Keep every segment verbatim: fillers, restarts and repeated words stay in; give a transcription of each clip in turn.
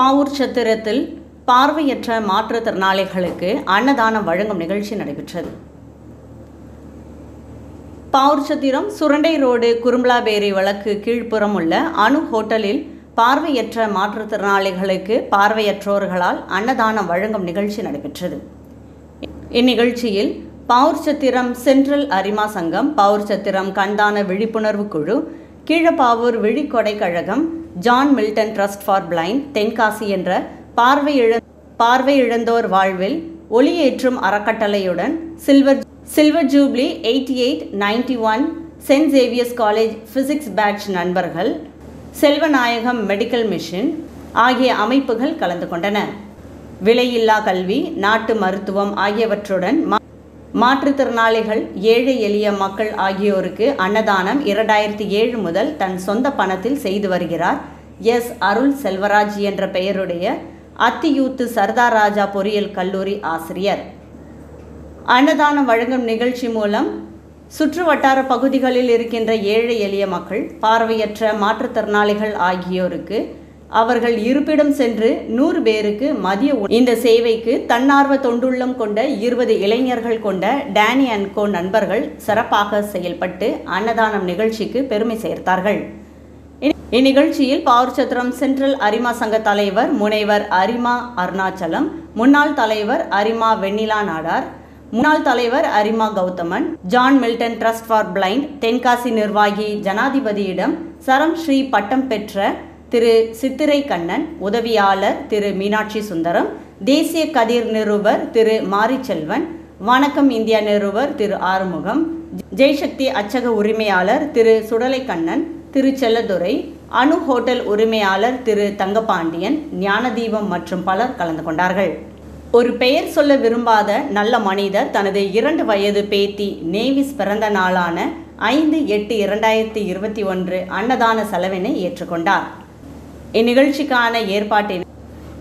பாவூர்ச்சத்திரத்தில் பார்வையற்ற மாற்றுத்திறனாளிகளுக்கு அன்னதானம் வழங்கும் நிகழ்ச்சி நடைபெற்றது. பாவூர்ச்சத்திரம் சுரண்டை ரோடு குறும்பலாபேரி வழக்கு கீழ்ப்புறம் உள்ள அணு ஹோட்டலில் பார்வையற்ற மாற்றுத்திறனாளிகளுக்கு பார்வையற்றோர்களால் அன்னதானம் வழங்கும் நிகழ்ச்சி நடைபெற்றது. இந்நிகழ்ச்சியில் பாவூர்ச்சத்திரம் சென்ட்ரல் அரிமா சங்கம், பாவூர்ச்சத்திரம் கண்தான விழிப்புணர்வு குழு, கீழப்பாவூர் விழிக்கொடை கழகம், John Milton trust for blind, Tenkasi என்ற பார்வை இழ பார்வை இழந்தோர் வாழ்வில் ஒளியேற்றும் அறக்கட்டளையுடன் silver silver jubilee eighty eight ninety one Saint Xavier's college physics batch நண்பர்கள், செல்வநாயகம் மெடிக்கல் மிஷன் ஆகிய அமைப்புகள் கலந்து கொண்டன. விலையில்லா கல்வி, நாட்டு மருத்துவம் ஆகியவற்றுடன் மாற்றுத்திறனாளிகள், ஏழை எளிய மக்கள் ஆகியோருக்கு அன்னதானம் இரண்டாயிரத்தி ஏழு முதல் தன் சொந்த பணத்தில் செய்து வருகிறார் எஸ் அருள் செல்வராஜ் என்ற பெயருடைய அத்தியூத்து சர்தார் ராஜா பொறியியல் கல்லூரி ஆசிரியர். அன்னதானம் வழங்கும் நிகழ்ச்சி மூலம் சுற்று வட்டார பகுதிகளில் இருக்கின்ற ஏழை எளிய மக்கள், பார்வையற்ற மாற்றுத்திறனாளிகள் ஆகியோருக்கு அவர்கள் இருப்பிடம் சென்று நூறு பேருக்கு மதிய இந்த சேவைக்கு தன்னார்வ தொண்டுள்ளம் கொண்ட இருபது இளைஞர்கள் கொண்ட டேனி அண்ட் கோ நண்பர்கள் சிறப்பாக செயல்பட்டு அன்னதானம் நிகழ்ச்சிக்கு பெருமை சேர்த்தார்கள். இந்நிகழ்ச்சியில் பவோர்ச்சத்திரம் சென்ட்ரல் அரிமா சங்க தலைவர் முனைவர் அரிமா அருணாச்சலம், முன்னாள் தலைவர் அரிமா வெண்ணிலா நாடார், முன்னாள் தலைவர் அரிமா Gauthaman, John Milton trust for blind Tenkasi நிர்வாகி ஜனாதிபதியிடம் சரம் ஸ்ரீ பட்டம் பெற்ற திரு சித்திரைக்கண்ணன், உதவியாளர் திரு மீனாட்சி சுந்தரம், தேசிய கதிர் நிருபர் திரு மாரிச்செல்வன், வணக்கம் இந்தியா நிருபர் திரு ஆறுமுகம், ஜெய்சக்தி அச்சக உரிமையாளர் திரு சுடலைக்கண்ணன், திரு செல்லதுரை, அணு ஹோட்டல் உரிமையாளர் திரு தங்கபாண்டியன், ஞானதீபம் மற்றும் பலர் கலந்து கொண்டார்கள். ஒரு பெயர் சொல்ல விரும்பாத நல்ல மனிதர் தனது இரண்டு வயது பேத்தி நேவிஸ் பிறந்த நாளான ஐந்து எட்டு இரண்டாயிரத்தி இருபத்தி ஒன்று அன்னதான செலவினை ஏற்றுக்கொண்டார். இந்நிகழ்ச்சிக்கான ஏற்பாட்டினை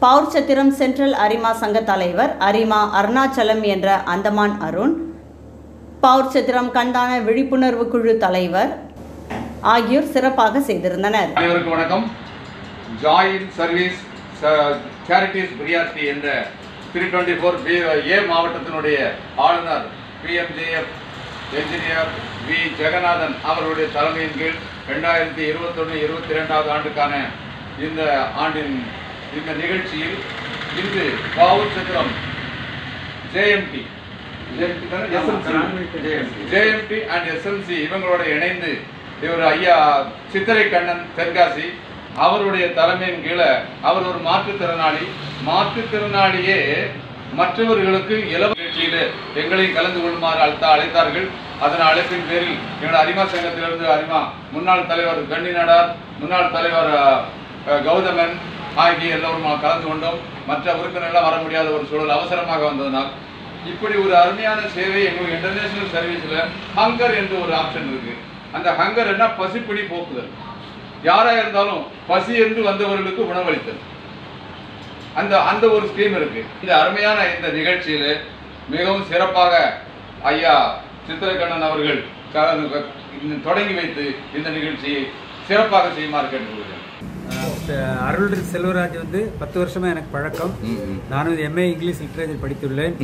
பவோர்ச்சத்திரம் சென்ட்ரல் அரிமா சங்க தலைவர் அரிமா அருணாச்சலம் என்ற அந்தமான் அருண், பவோர்ச்சத்திரம் கண்தான விழிப்புணர்வு குழு தலைவர் ஆகியோர் சிறப்பாக செய்திருந்தனர். அனைவருக்கும் வணக்கம். ஜாயின் சர்வீஸ் சேரிட்டிஸ் பிரியாத்தி என்ற முப்பத்தி நான்கு ஏ மாவட்டத்தினுடைய ஆளுநர் பிஎம்ஜேஎஃப் என்ஜினியர் வி ஜெகநாதன் அவருடைய தலைமையின் கீழ் ரெண்டாயிரத்தி இருபத்தொன்று இருபத்தி ரெண்டாவது ஆண்டுக்கான இந்த ஆண்டின் இந்த நிகழ்ச்சியில் இன்று பவோர்ச்சத்திரம் ஜேஎம்டி ஜேஎம்டி அண்ட் எஸ்எம்சி இவங்களோட இணைந்து இவர் ஐயா சித்திரைக்கண்ணன் தென்காசி அவருடைய தலைமையின் கீழே அவர் ஒரு மாற்றுத்திறனாளி, மாற்றுத்திறனாளியே மற்றவர்களுக்கு இலவச நிகழ்ச்சியில் எங்களையும் கலந்து கொள்ளுமாறு அழைத்த அழைத்தார்கள். அதன் அழைப்பின் பேரில் எங்களுடைய அரிமா சங்கத்திலிருந்து அரிமா முன்னாள் தலைவர் கண்ணி நாடார், முன்னாள் தலைவர் கௌதமன் ஆகிய எல்லோரும் கலந்து கொண்டோம். மற்ற உறுப்பினர்களாக வர முடியாத ஒரு சூழல் அவசரமாக வந்ததனால் இப்படி ஒரு அருமையான சேவை எங்களுடைய இன்டர்நேஷனல் சர்வீஸில் ஹங்கர் என்று ஒரு ஆப்ஷன் இருக்கு. அந்த ஹங்கர் என்ன, பசிப்பிடி போக்குதல். யாராக இருந்தாலும் பசி என்று வந்தவர்களுக்கு உணவளித்தல், அந்த அந்த ஒரு ஸ்கீம் இருக்கு. இந்த அருமையான இந்த நிகழ்ச்சியில் மிகவும் சிறப்பாக ஐயா சித்திரகண்ணன் அவர்கள் தொடங்கி வைத்து இந்த நிகழ்ச்சியை சிறப்பாக செய்யுமாறு கேட்டுக்கொள்கிறேன். அருள் செல்வராஜ் வந்து பத்து வருஷமா எனக்கு பழக்கம். நானும் எம்ஏ இங்கிலீஷ் லிட்ரேச்சர் படித்துள்ளேன்.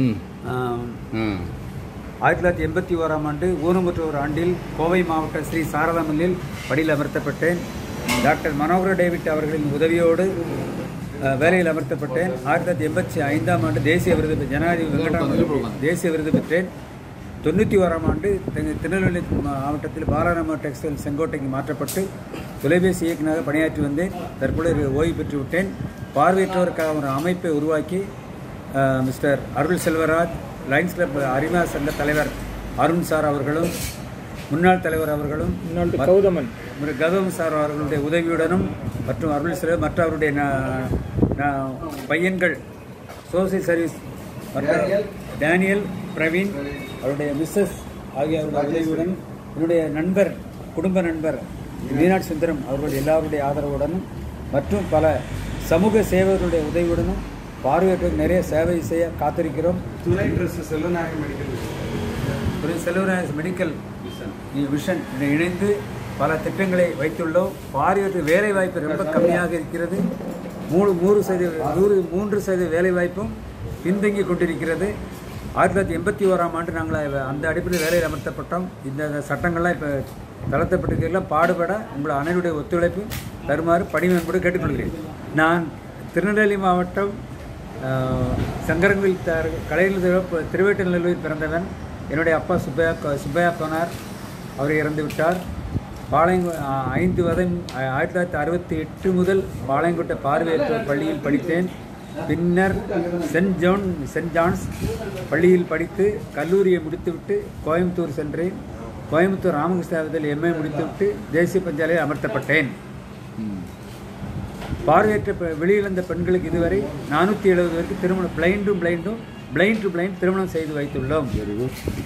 ஆயிரத்தி தொள்ளாயிரத்தி எண்பத்தி ஓராம் ஆண்டு ஊனமுற்றோர் ஆண்டில் கோவை மாவட்ட ஸ்ரீ சாரதாமல்லில் படியில் அமர்த்தப்பட்டேன். டாக்டர் மனோகர டேவிட் அவர்களின் உதவியோடு வேலையில் அமர்த்தப்பட்டேன். ஆயிரத்தி தொள்ளாயிரத்தி எண்பத்தி ஐந்தாம் ஆண்டு தேசிய விருது ஜனாதிபதி வெங்கடாமன் தேசிய விருது பெற்றேன். தொண்ணூற்றி ஓராம் ஆண்டு திருநெல்வேலி மாவட்டத்தில் பாலராம டெக்ஸ்டைல் செங்கோட்டைக்கு மாற்றப்பட்டு தொலைபேசி இயக்குநராக பணியாற்றி வந்தேன். தற்பொழுது ஓய்வு பெற்று விட்டேன். பார்வையற்றோருக்காக ஒரு அமைப்பை உருவாக்கி mister Arul Selvaraj, lions club அரிமா சங்க தலைவர் அருண் சார் அவர்களும், முன்னாள் தலைவர் அவர்களும், கௌதமன் கௌதமன் சார் அவர்களுடைய உதவியுடனும் மற்றும் அருள் செல்வர் மற்ற அவருடைய பையன்கள் சோசியல் சர்வீஸ் டேனியல், பிரவீன், அவருடைய மிஸ்ஸஸ் ஆகிய அவருடைய உதவியுடன் என்னுடைய நண்பர் குடும்ப நண்பர் மீனாட்சி சுந்தரம் அவர்களுடைய எல்லாருடைய ஆதரவுடனும் மற்றும் பல சமூக சேவர்களுடைய உதவியுடனும் பார்வையற்றோருக்கு நிறைய சேவை செய்ய காத்திருக்கிறோம். துணை trust Selvanayagam medical Selvanayagam medical mission இணைந்து பல திட்டங்களை வைத்துள்ளோம். பார்வையற்ற வேலை வாய்ப்பு ரொம்ப கம்மியாக இருக்கிறது. मूल मूर सदी नूर मूं सदी वेले वाय்ப்பும் பின்தங்கி கொண்டிருக்கிறது ஆயிரத்தி தொள்ளாயிரத்தி எண்பத்தி ஓராம் ஆண்டு நாங்கள் அந்த அடிப்படையில் வேலையில் அமர்த்தப்பட்டோம் இந்த சட்டங்கள்லாம் இப்போ தளர்த்தப்பட்டிருக்கிறதுலாம் பாடுபட உங்கள் அனைவருடைய ஒத்துழைப்பு தருமாறு பணிமன்போடு கேட்டுக்கொள்கிறேன் நான் திருநெல்வேலி மாவட்டம் சங்கரன்வில் கலையில் திருவேட்டநல்லூரில் பிறந்தவன் என்னுடைய அப்பா சுப்பையா சுப்பையா கோனார் அவர் இறந்து விட்டார் பாளையங்கோ ஐந்து வதம் ஆயிரத்தி தொள்ளாயிரத்தி அறுபத்தி எட்டு முதல் பாளையங்கோட்டை பார்வையற்றோர் பள்ளியில் படித்தேன் பின்னர் சென்ட் ஜான் சென்ட் ஜான்ஸ் பள்ளியில் படித்து கல்லூரியை முடித்துவிட்டு கோயம்புத்தூர் சென்றேன் கோயம்புத்தூர் ராமகிருஷ்ணாவில் எம்ஏ முடித்துவிட்டு தேசிய பஞ்சாலையில் அமர்த்தப்பட்டேன் பார்வையற்ற வெளியிழந்த பெண்களுக்கு இதுவரை நானூற்றி எழுபது வரைக்கும் திருமணம் பிளைண்டும் பிளைண்டும் பிளைண்ட் டு பிளைண்ட் திருமணம் செய்து வைத்துள்ளோம்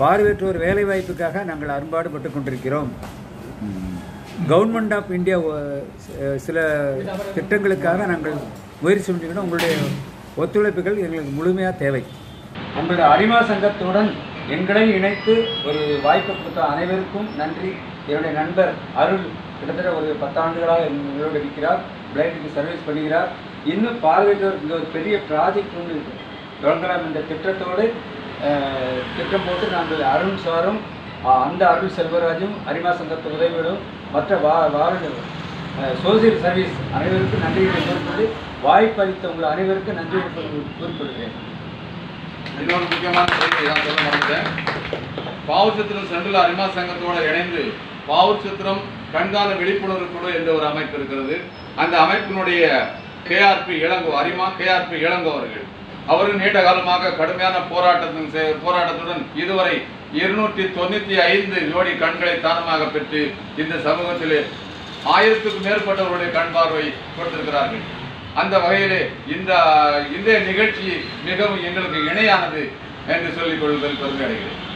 பார்வையற்றோர் வேலைவாய்ப்புக்காக நாங்கள் அரும்பாடுபட்டு கொண்டிருக்கிறோம் கவர்மெண்ட் ஆஃப் இந்தியா சில திட்டங்களுக்காக நாங்கள் முயற்சி பண்ணிக்கணும் உங்களுடைய ஒத்துழைப்புகள் எங்களுக்கு முழுமையாக தேவை நம்மளுடைய அரிமா சங்கத்துடன் எங்களை இணைத்து ஒரு வாய்ப்பு கொடுத்த அனைவருக்கும் நன்றி என்னுடைய நண்பர் அருள் கிட்டத்தட்ட ஒரு பத்தாண்டுகளாக எங்களோடு இருக்கிறார் பிளைண்டுக்கு சர்வீஸ் பண்ணுகிறார் இன்னும் பார்வையற்றோர் இந்த ஒரு பெரிய ப்ராஜெக்ட் ஒன்று தொடங்கலாம் என்ற திட்டத்தோடு திட்டம் போட்டு நாங்கள் அருண் சாரும் அந்த அருள் செல்வராஜும் அரிமா சங்கத்து உதவிகளும் மற்ற வா வார்டு சோசியல் சர்வீஸ் அனைவருக்கும் நன்றிகளை குறிப்பிட்டு வாய்ப்பு அளித்த உங்கள் அனைவருக்கும் நன்றி குறிப்பிடுகிறேன் இன்னொரு முக்கியமான செய்தியை நான் சொல்ல மாட்டேன் பாவூர்ச்சத்திரம் சென்றில் அரிமா சங்கத்தோடு இணைந்து பாவூர்ச்சத்திரம் கண்கால விழிப்புணர்வு குழு என்ற ஒரு அமைப்பு இருக்கிறது அந்த அமைப்பினுடைய கேஆர்பி இளங்கோ அரிமா கேஆர்பி இளங்கோ அவர்கள் அவர்கள் நீண்ட காலமாக கடுமையான போராட்டத்தின் போராட்டத்துடன் இதுவரை இருநூற்றி தொண்ணூற்றி ஐந்து ஜோடி கண்களை தானமாக பெற்று இந்த சமூகத்திலே ஆயிரத்துக்கும் மேற்பட்டவர்களுடைய கண் பார்வை கொடுத்திருக்கிறார்கள் அந்த வகையிலே இந்த இந்த நிகழ்ச்சி மிகவும் எங்களுக்கு இணையானது என்று சொல்லிக் கொள்வதில் பெருமை அடைகிறேன்.